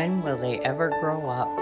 When will they ever grow up?